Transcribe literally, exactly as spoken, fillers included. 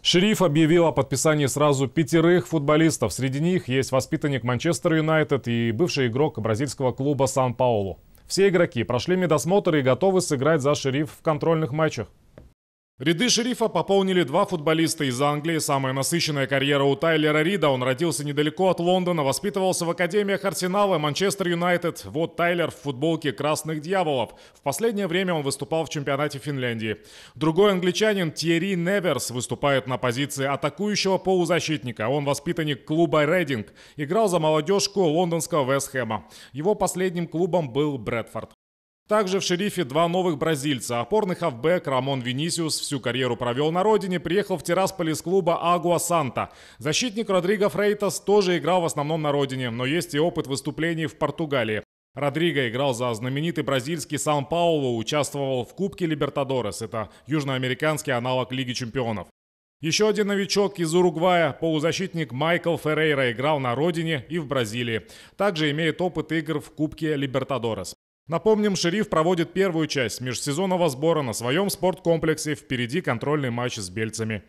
Шериф объявил о подписании сразу пятерых футболистов. Среди них есть воспитанник Манчестер Юнайтед и бывший игрок бразильского клуба Сан-Паулу. Все игроки прошли медосмотр и готовы сыграть за Шериф в контрольных матчах. Ряды Шерифа пополнили два футболиста из Англии. Самая насыщенная карьера у Тайлера Рида. Он родился недалеко от Лондона, воспитывался в академиях Арсенала и Манчестер Юнайтед. Вот Тайлер в футболке «Красных дьяволов». В последнее время он выступал в чемпионате Финляндии. Другой англичанин Тьерри Неверс выступает на позиции атакующего полузащитника. Он воспитанник клуба «Рейдинг». Играл за молодежку лондонского Вест Хэма. Его последним клубом был Брэдфорд. Также в Шерифе два новых бразильца. Опорный хавбэк Рамон Венисиус всю карьеру провел на родине, приехал в Тирасполь из клуба Агуа Санта. Защитник Родриго Фрейтас тоже играл в основном на родине, но есть и опыт выступлений в Португалии. Родриго играл за знаменитый бразильский Сан-Паулу, участвовал в Кубке Либертадорес. Это южноамериканский аналог Лиги Чемпионов. Еще один новичок из Уругвая, полузащитник Майкл Феррейра, играл на родине и в Бразилии. Также имеет опыт игр в Кубке Либертадорес. Напомним, Шериф проводит первую часть межсезонного сбора на своем спорткомплексе. Впереди контрольный матч с бельцами.